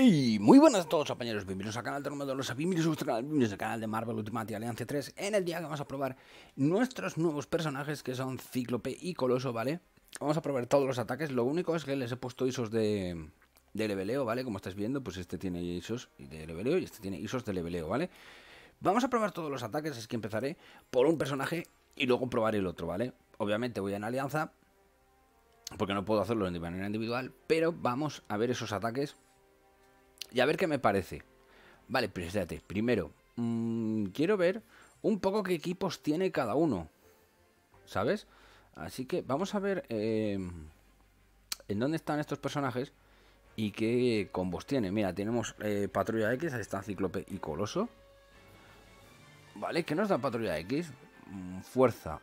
Y muy buenas a todos, compañeros. Bienvenidos al canal de Romeo Dolorosa, bienvenidos al canal de Marvel Ultimate Alliance 3. En el día que vamos a probar nuestros nuevos personajes, que son Ciclope y Coloso, ¿vale? Vamos a probar todos los ataques. Lo único es que les he puesto ISOs de leveleo, ¿vale? Como estáis viendo, pues este tiene ISOs de leveleo y este tiene ISOs de leveleo, ¿vale? Vamos a probar todos los ataques, es que empezaré por un personaje y luego probaré el otro, ¿vale? Obviamente voy en alianza, porque no puedo hacerlo de manera individual, pero vamos a ver esos ataques y a ver qué me parece. Vale, pues espérate. Primero, quiero ver un poco qué equipos tiene cada uno, ¿sabes? Así que vamos a ver en dónde están estos personajes y qué combos tiene. Mira, tenemos Patrulla X, ahí están Cíclope y Coloso. Vale, ¿qué nos da Patrulla X? Fuerza.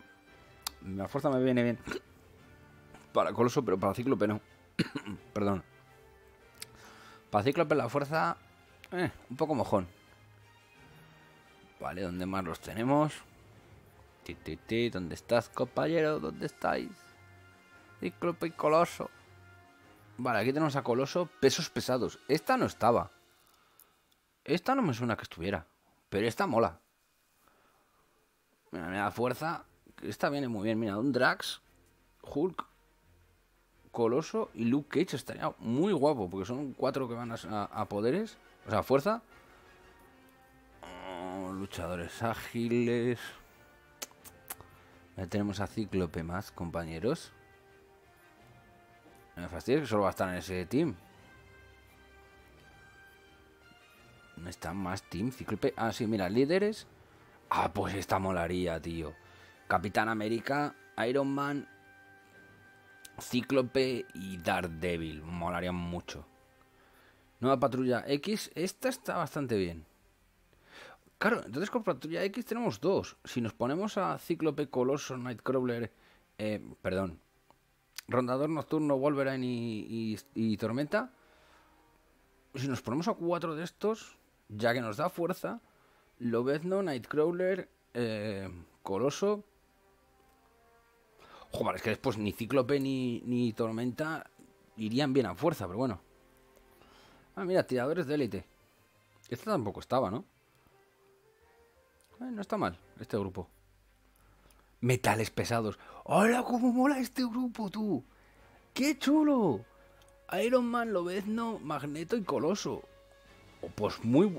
La fuerza me viene bien para Coloso, pero para Cíclope no. Perdón. Para Cíclope la fuerza, un poco mojón. Vale, ¿dónde más los tenemos? ¿Dónde estás, compañero? ¿Dónde estáis? Cíclope y Coloso. Vale, aquí tenemos a Coloso, pesos pesados. Esta no estaba. Esta no me suena que estuviera, pero esta mola. Mira, me da fuerza. Esta viene muy bien, mira, un Drax, Hulk, Coloso y Luke Cage estaría muy guapo, porque son cuatro que van a poderes, o sea, fuerza. Luchadores ágiles. Ya tenemos a Cíclope más, compañeros. No me fastidies, que solo va a estar en ese team. No están más team, Cíclope. Ah, sí, mira, líderes. Ah, pues esta molaría, tío. Capitán América, Iron Man, Cíclope y Daredevil. Molarían mucho. Nueva Patrulla X. Esta está bastante bien. Claro, entonces con Patrulla X tenemos dos. Si nos ponemos a Cíclope, Coloso, Nightcrawler, perdón, Rondador Nocturno, Wolverine y Tormenta. Si nos ponemos a cuatro de estos, ya que nos da fuerza, Lobezno, Nightcrawler, Coloso. Joder, es que después ni Cíclope ni Tormenta irían bien a fuerza, pero bueno. Ah, mira, tiradores de élite. Este tampoco estaba, ¿no? No está mal, este grupo. Metales pesados. ¡Hola, cómo mola este grupo, tú! ¡Qué chulo! Iron Man, Lobezno, Magneto y Coloso. Oh, pues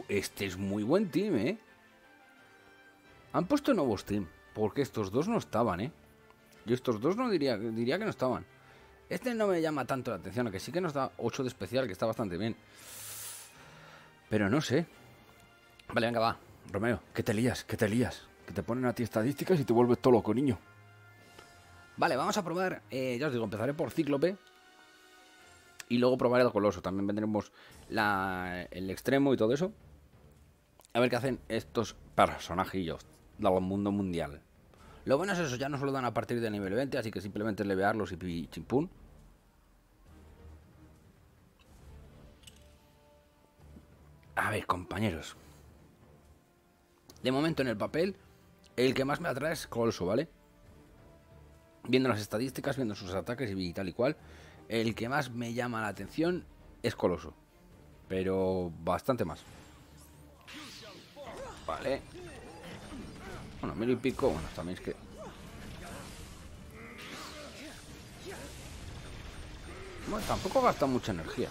este es muy buen team, ¿eh? Han puesto nuevos team, porque estos dos no estaban, ¿eh? Yo estos dos no diría que no estaban. Este no me llama tanto la atención, aunque sí que nos da 8 de especial, que está bastante bien. Pero no sé. Vale, venga, va. Romeo, que te lías, que te lías. Que te ponen a ti estadísticas y te vuelves todo loco, niño. Vale, vamos a probar. Ya os digo, empezaré por Cíclope. Y luego probaré el Coloso. También vendremos el extremo y todo eso. A ver qué hacen estos personajillos del mundo mundial. Lo bueno es eso, ya nos lo dan a partir de nivel 20, así que simplemente es levearlos y chimpún. A ver, compañeros. De momento en el papel, el que más me atrae es Coloso, ¿vale? Viendo las estadísticas, viendo sus ataques y tal y cual, el que más me llama la atención es Coloso. Pero bastante más. Vale. Bueno, 1000 y pico, bueno, también es que... Bueno, tampoco gasta mucha energía.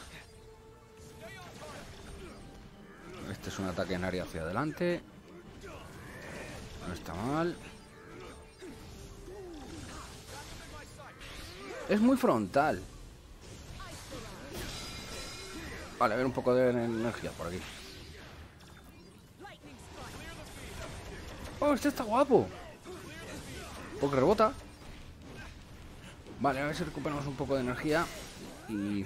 Este es un ataque en área hacia adelante. No está mal. Es muy frontal. Vale, a ver un poco de energía por aquí. Oh, este está guapo, porque rebota. Vale, a ver si recuperamos un poco de energía. Y...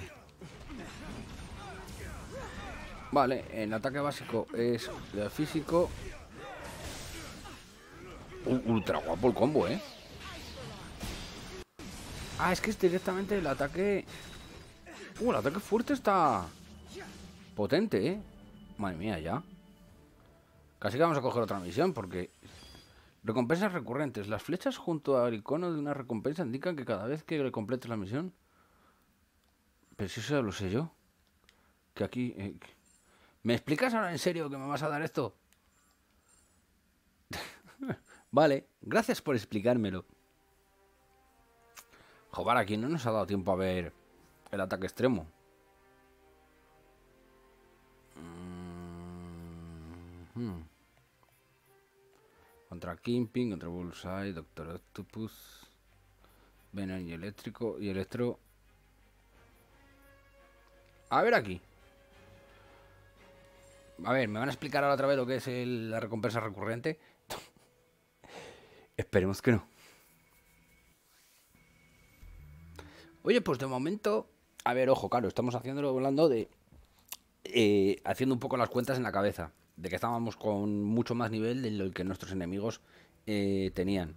Vale, el ataque básico es el físico. Ultra guapo el combo, ¿eh? Ah, es que es directamente el ataque... el ataque fuerte está... potente, ¿eh? Madre mía, ya. Casi que vamos a coger otra misión porque... Recompensas recurrentes. Las flechas junto al icono de una recompensa indican que cada vez que le completes la misión... Pero si eso ya lo sé yo. Que aquí... ¿Me explicas ahora en serio que me vas a dar esto? Vale, gracias por explicármelo. Joder, aquí no nos ha dado tiempo a ver el ataque extremo. Contra Kingpin, contra Bullseye, Doctor Octopus, Venom y Electro. A ver aquí. A ver, ¿me van a explicar ahora otra vez lo que es la recompensa recurrente? Esperemos que no. Oye, pues de momento... A ver, ojo, claro, estamos haciéndolo hablando de... haciendo un poco las cuentas en la cabeza. De que estábamos con mucho más nivel de lo que nuestros enemigos tenían.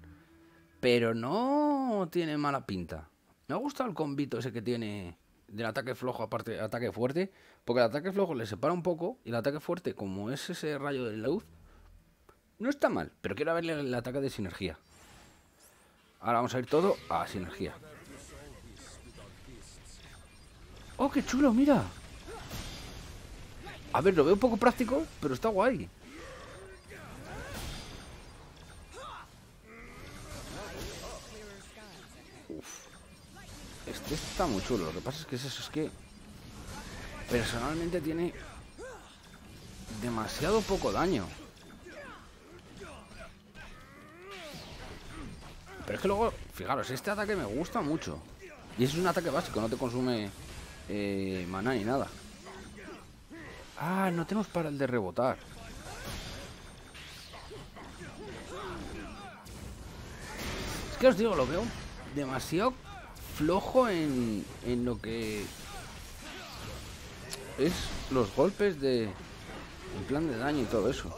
Pero no tiene mala pinta. Me ha gustado el combito ese que tiene... del ataque flojo, aparte del ataque fuerte. Porque el ataque flojo le separa un poco. Y el ataque fuerte, como es ese rayo de luz... no está mal, pero quiero verle el ataque de sinergia. Ahora vamos a ir todo a sinergia. ¡Oh, qué chulo! ¡Mira! A ver, lo veo un poco práctico, pero está guay. Uf. Este está muy chulo. Lo que pasa es que es que... personalmente tiene... demasiado poco daño. Pero es que luego, fijaros, este ataque me gusta mucho. Y es un ataque básico, no te consume maná ni nada. Ah, no tenemos para el de rebotar. Es que os digo, lo veo demasiado flojo en lo que es los golpes de... en plan de daño y todo eso.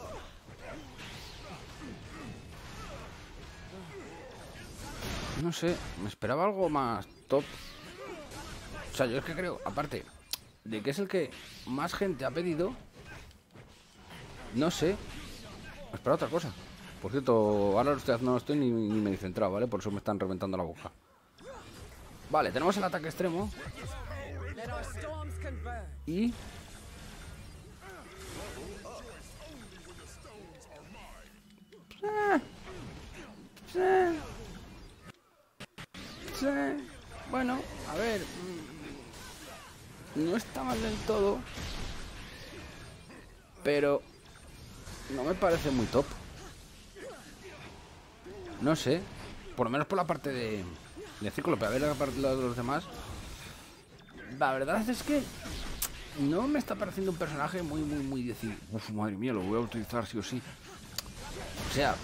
No sé, me esperaba algo más top. O sea, yo es que creo, aparte de que es el que más gente ha pedido, no sé, me esperaba otra cosa. Por cierto, ahora no estoy ni medio centrado, ¿vale? Por eso me están reventando la boca. Vale, tenemos el ataque extremo. Y... bueno, a ver, no está mal del todo, pero no me parece muy top. No sé, por lo menos por la parte de Ciclope, a ver la parte de los demás. La verdad es que no me está pareciendo un personaje muy decir, uff, madre mía, lo voy a utilizar sí o sí. O sea,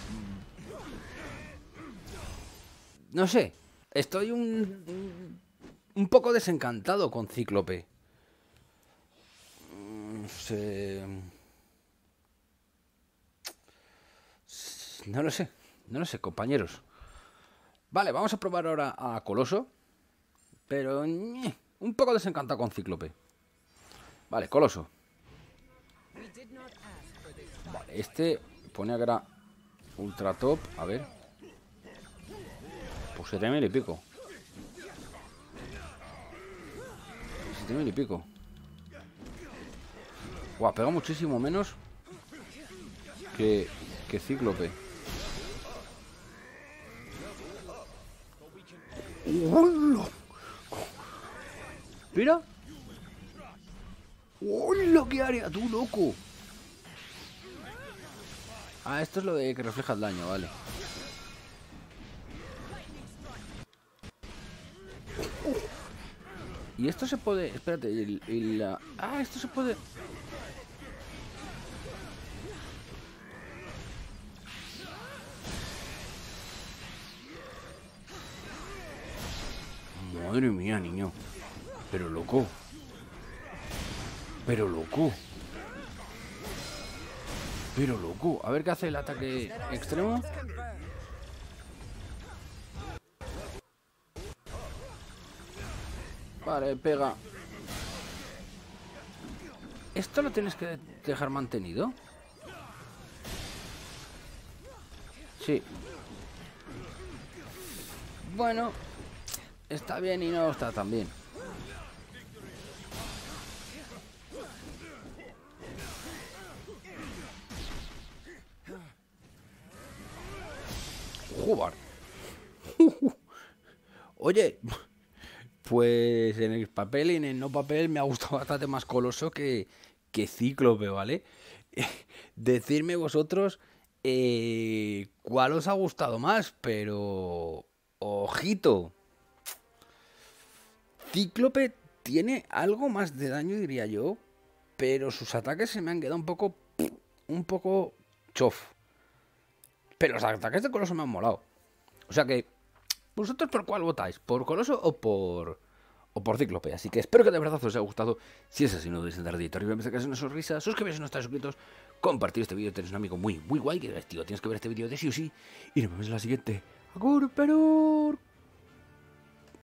no sé. Estoy un poco desencantado con Cíclope. No lo sé, compañeros. Vale, vamos a probar ahora a Coloso. Pero un poco desencantado con Cíclope. Vale, Coloso. Vale, este ponía que era ultra top. A ver... 7.000 y pico. 7.000 y pico. Guau, pega muchísimo menos que Cíclope. ¡Hola! Mira. ¡Hola! ¡Qué área! ¡Tú, loco! Ah, esto es lo de que refleja el daño, vale. Y esto se puede... espérate, ah, esto se puede... Madre mía, niño. Pero loco. Pero loco. Pero loco. A ver qué hace el ataque extremo. Vale, pega. ¿Esto lo tienes que dejar mantenido? Sí. Bueno, está bien y no está tan bien. Cubar. Oye, pues en el papel y en el no papel me ha gustado bastante más Coloso que Cíclope, ¿vale? Decidme vosotros cuál os ha gustado más, pero... ¡Ojito! Cíclope tiene algo más de daño, diría yo, pero sus ataques se me han quedado un poco chof. Pero los ataques de Coloso me han molado. O sea que, ¿vosotros por cuál votáis? ¿Por Coloso o por Cíclope? Así que espero que de verdad os haya gustado. Si es así, no dudéis en dar dedito arriba, me sacáis una sonrisa, suscribiros si no estáis suscritos, compartir este vídeo, tenéis un amigo muy guay que, tío, tienes que ver este vídeo de sí o sí. Y nos vemos en la siguiente. ¡Agur, Perú!